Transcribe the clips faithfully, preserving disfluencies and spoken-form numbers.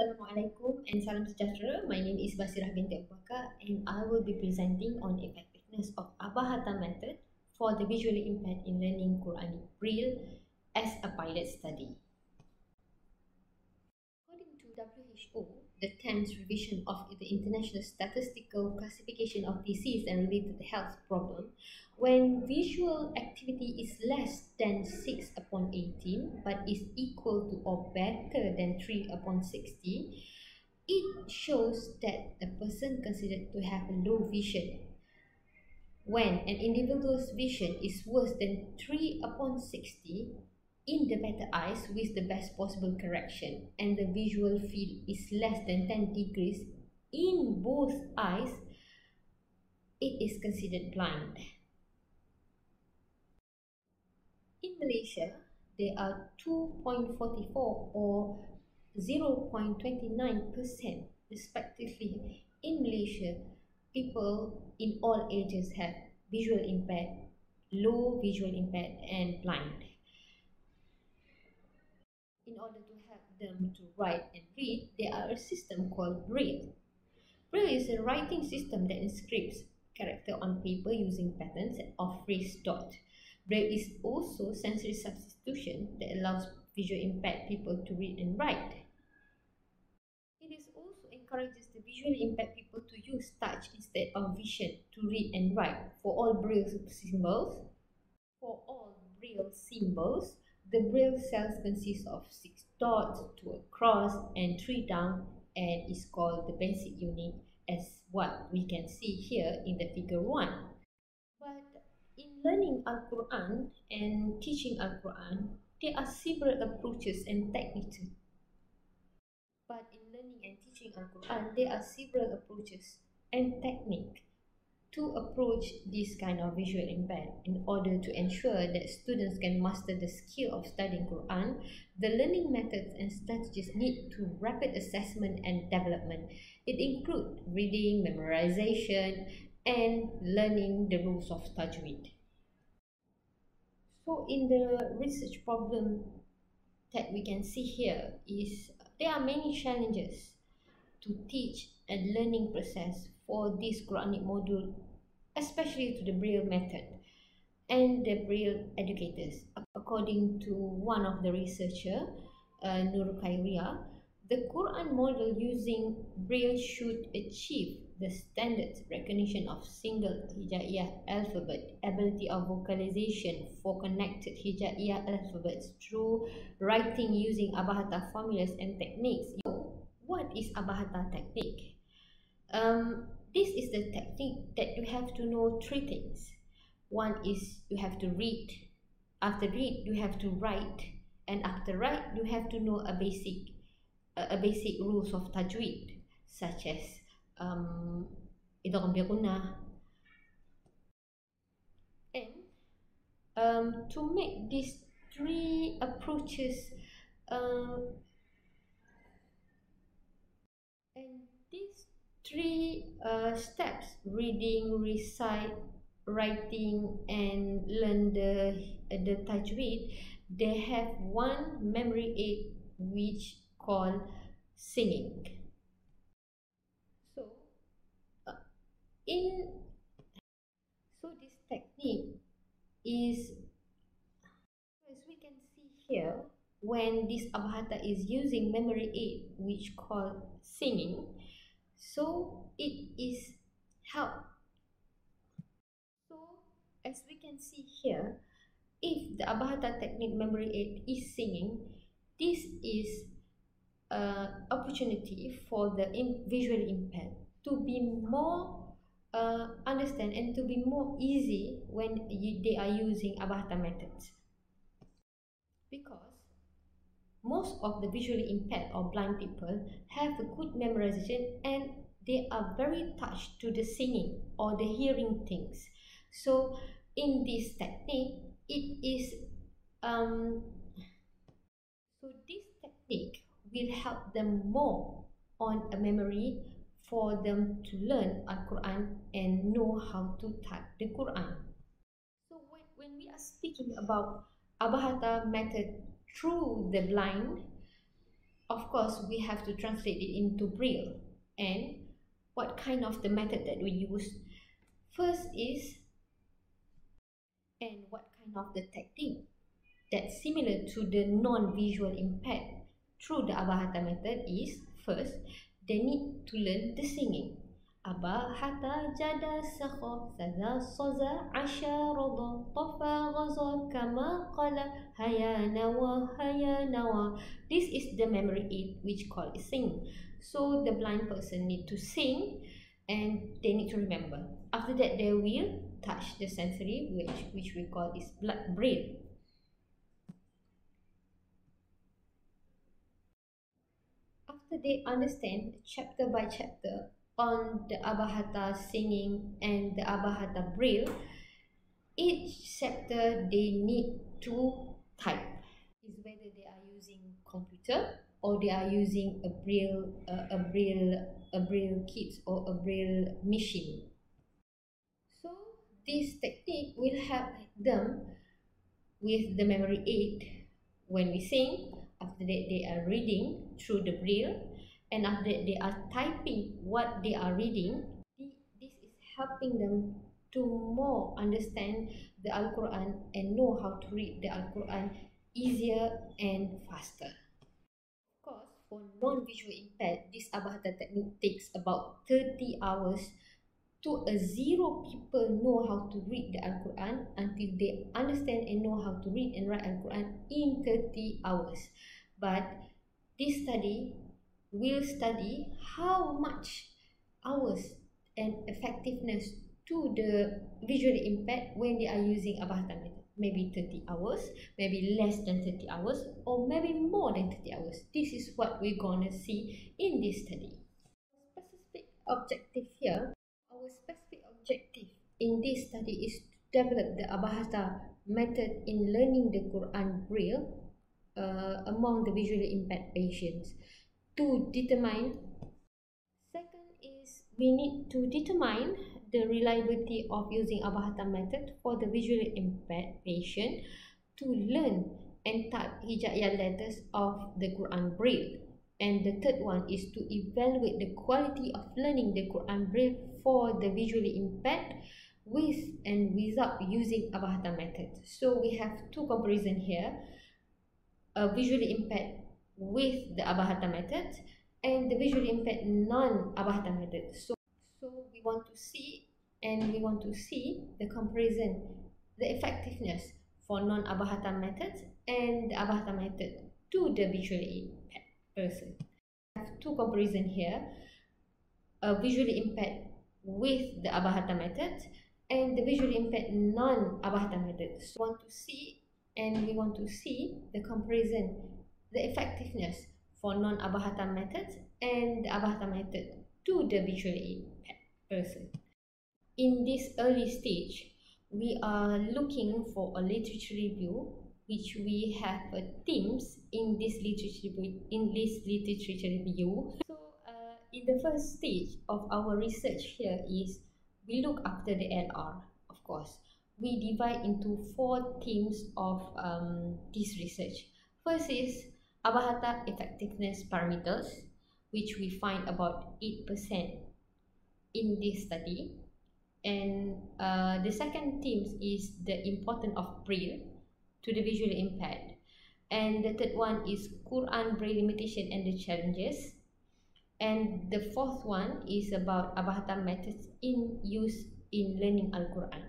Assalamualaikum and salam sejahtera. My name is Basirah binti Abu Bakar and I will be presenting on effectiveness of Abahata method for the visually impaired in learning Quranic Braille as a pilot study. According to W H O, the tenth revision of the International Statistical Classification of Disease and Related Health Problem, when visual activity is less than six upon eighteen but is equal to or better than three upon sixty, it shows that the person considered to have a low vision. When an individual's vision is worse than three upon sixty, in the better eyes with the best possible correction, and the visual field is less than ten degrees in both eyes, it is considered blind. In Malaysia, there are two point four four or zero point two nine percent respectively. In Malaysia, people in all ages have visual impaired, low visual impaired and blind. In order to help them to write and read, there are a system called Braille. Braille is a writing system that inscribes character on paper using patterns of raised dots. Braille is also sensory substitution that allows visually impaired people to read and write. It is also encourages the visually impaired people to use touch instead of vision to read and write. For all Braille symbols, for all Braille symbols, the Braille cells consist of six dots, two across and three down, and is called the basic unit, as what we can see here in the figure one. But in learning Al-Quran and teaching Al-Quran, there are several approaches and techniques. But in learning and teaching Al-Quran, there are several approaches and techniques to approach this kind of visual impairment in order to ensure that students can master the skill of studying Quran. The learning methods and strategies need to rapid assessment and development. It includes reading, memorization, and learning the rules of tajweed. So in the research problem that we can see here is there are many challenges to teach and learning process for this Quranic module, especially to the Braille method and the Braille educators. According to one of the researchers, uh, Nur Khairia, the Quran model using Braille should achieve the standard recognition of single Hijaiyah alphabet, ability of vocalization for connected Hijaiyah alphabets through writing using Abahata formulas and techniques. So, what is Abahata technique? Um, this is the technique that you have to know three things. One is you have to read, after read you have to write, and after write you have to know a basic, uh, a basic rules of tajweed such as um, idgham bigunna. And um, to make these three approaches um, and these Three uh, steps: reading, recite, writing, and learn the the tajweed. They have one memory aid which called singing. So, uh, in so this technique is, as we can see here, when this Abahata is using memory aid which called singing. So it is help. So as we can see here, if the Abahata technique memory aid is singing, this is an uh, opportunity for the visually impaired to be more uh, understand and to be more easy when you, they are using Abahata methods. Because most of the visually impaired or blind people have a good memorization and they are very touched to the singing or the hearing things. So in this technique, it is um so this technique will help them more on a memory for them to learn Al-Quran and know how to type the Quran. So when, when we are speaking about Abahata method through the blind, of course we have to translate it into Braille. And what kind of the method that we use first is, and what kind of the technique that's similar to the non-visual impaired through the Abahata method is, first, they need to learn the singing. Abahata jada sakho sada soza asha rodo tofa gaza kama qala hayanawa hayanawa. This is the memory aid which called sing. So the blind person need to sing and they need to remember. After that, they will touch the sensory which, which we call is Braille. After they understand chapter by chapter on the Abahata singing and the Abahata Braille, each chapter they need to type. Is whether they are using computer or they are using a Braille, uh, a Braille, a Braille kit or a Braille machine. So this technique will help them with the memory aid when we sing. After that, they are reading through the Braille, and after that, they are typing what they are reading. This is helping them to more understand the Al-Quran and know how to read the Al-Quran easier and faster. Of course, for non-visual impaired, this Abahata technique takes about thirty hours to a zero people know how to read the Al-Quran until they understand and know how to read and write Al-Quran in thirty hours. But this study will study how much hours and effectiveness to the visually impaired when they are using Abahata method. Maybe thirty hours, maybe less than thirty hours, or maybe more than thirty hours. This is what we're gonna see in this study. Specific objective here. Our specific objective in this study is to develop the Abahata method in learning the Quran Braille uh, among the visually impaired patients. To determine, second is we need to determine the reliability of using Abahata method for the visually impaired patient to learn and type Hijaiyah letters of the Quran Braille. And the third one is to evaluate the quality of learning the Quran Braille for the visually impaired with and without using Abahata method. So we have two comparisons here, a visually impaired with the Abahata method and the visually impaired non-Abahata method. So, so we want to see and we want to see the comparison, the effectiveness for non-Abahata methods and the Abahata method to the visually impaired person. I have two comparisons here, a visually impaired with the Abahata method and the visually impaired non-Abahata method. So we want to see and we want to see the comparison, the effectiveness for non-Abahata methods and the Abahata method to the visually impaired person. In this early stage, we are looking for a literature review, which we have uh, themes in this literature in this literature review. So, uh, in the first stage of our research here is we look after the L R. Of course, we divide into four themes of um, this research. First is Abahata effectiveness parameters, which we find about eight percent in this study, and uh, the second theme is the importance of Braille to the visually impaired. And the third one is Quran Braille limitation and the challenges. And the fourth one is about Abahata methods in use in learning Al-Quran.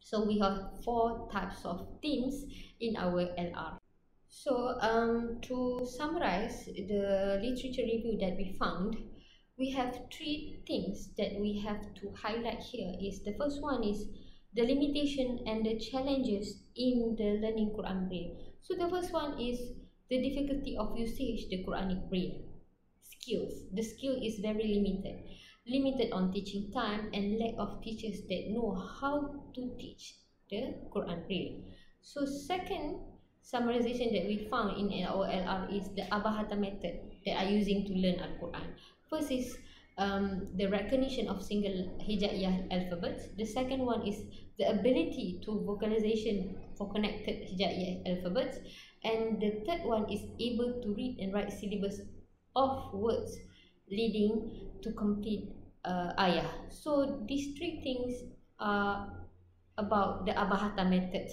So we have four types of themes in our L R. So um, to summarize the literature review that we found, we have three things that we have to highlight here. Is the first one is the limitation and the challenges in the learning Quran Braille. So the first one is the difficulty of usage the Quranic Braille. Skills. The skill is very limited. Limited on teaching time and lack of teachers that know how to teach the Quran Braille. So second summarization that we found in our L R is the Abahata method that are using to learn Al-Quran. First is Um, the recognition of single Hijaiyah alphabets. The second one is the ability to vocalization for connected Hijaiyah alphabets. And the third one is able to read and write syllables of words leading to complete uh, ayah. So these three things are about the Abahata methods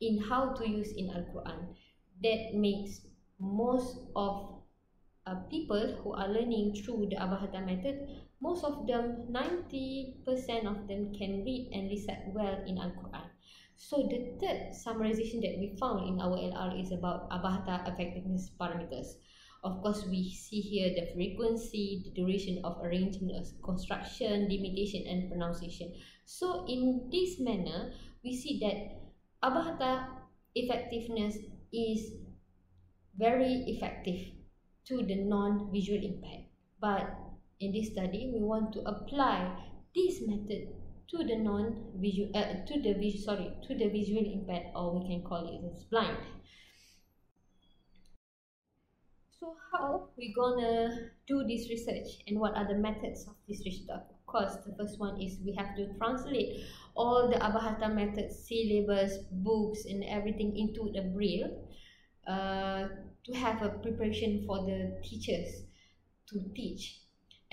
in how to use in Al-Quran. That makes most of uh, people who are learning through the Abahata method, most of them, ninety percent of them can read and recite well in Al-Quran. So the third summarization that we found in our L R is about Abahata effectiveness parameters. Of course, we see here the frequency, the duration of arrangements, construction, limitation, and pronunciation. So in this manner, we see that Abahata effectiveness is very effective to the non-visual impact. But in this study, we want to apply this method to the non-visual, uh, to the visual, sorry, to the visual impact, or we can call it as blind. So how we gonna do this research, and what are the methods of this research? Of course, the first one is we have to translate all the Abahata method syllabus, books, and everything into the Braille uh, to have a preparation for the teachers to teach.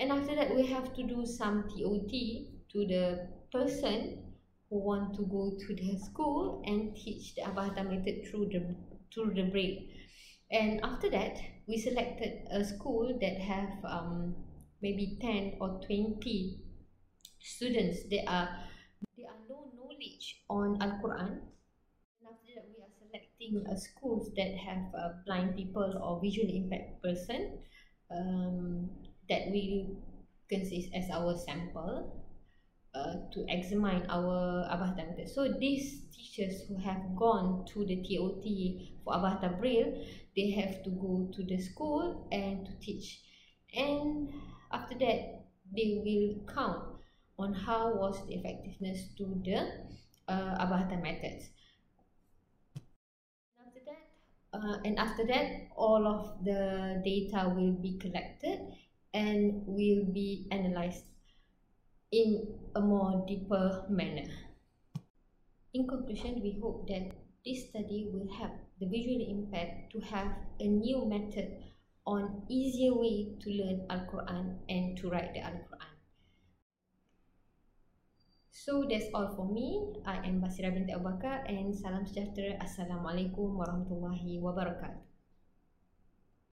And after that, we have to do some T O T to the person who want to go to the school and teach the Abahata method through the through the Braille. And after that, we selected a school that have um maybe ten or twenty students that are they are no knowledge on Al-Quran. And after that, we are selecting a schools that have uh, blind people or visual impact person um that we consist as our sample uh, to examine our Abahata method. So these teachers who have gone to the T O T for Abahata Braille, they have to go to the school and to teach. And after that, they will count on how was the effectiveness to the uh, Abahata methods. And after that, uh, and after that, all of the data will be collected and will be analyzed in a more deeper manner. In conclusion, we hope that this study will help the visually impaired to have a new method on easier way to learn Al-Quran and to write the Al-Quran. So that's all for me. I am Basirah binti Abu Bakar, and salam sejahtera. Assalamualaikum warahmatullahi wabarakatuh.